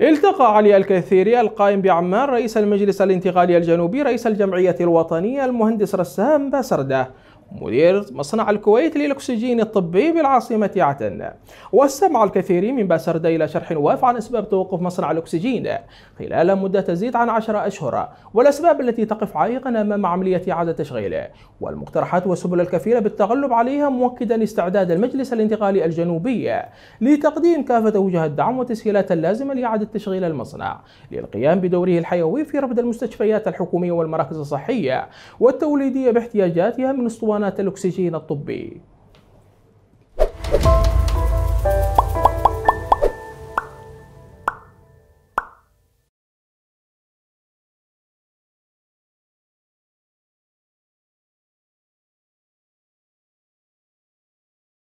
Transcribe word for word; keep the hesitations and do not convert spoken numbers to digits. التقى علي الكثيري القائم بعمان رئيس المجلس الانتقالي الجنوبي، رئيس الجمعية الوطنية، المهندس رسام باسرده، مدير مصنع الكويت للاكسجين الطبي بالعاصمة عدن. واستمع الكثير من باسر دايل شرح واف عن أسباب توقف مصنع الأكسجين خلال مدة تزيد عن عشرة أشهر، والأسباب التي تقف عائقا أمام عملية إعادة تشغيله، والمقترحات والسبل الكفيلة بالتغلب عليها، مؤكدا استعداد المجلس الانتقالي الجنوبي لتقديم كافة وجه الدعم والتسهيلات اللازمة لإعادة تشغيل المصنع للقيام بدوره الحيوي في رفض المستشفيات الحكومية والمراكز الصحية والتوليدية باحتياجاتها من اسطوانات الأكسجين الطبي.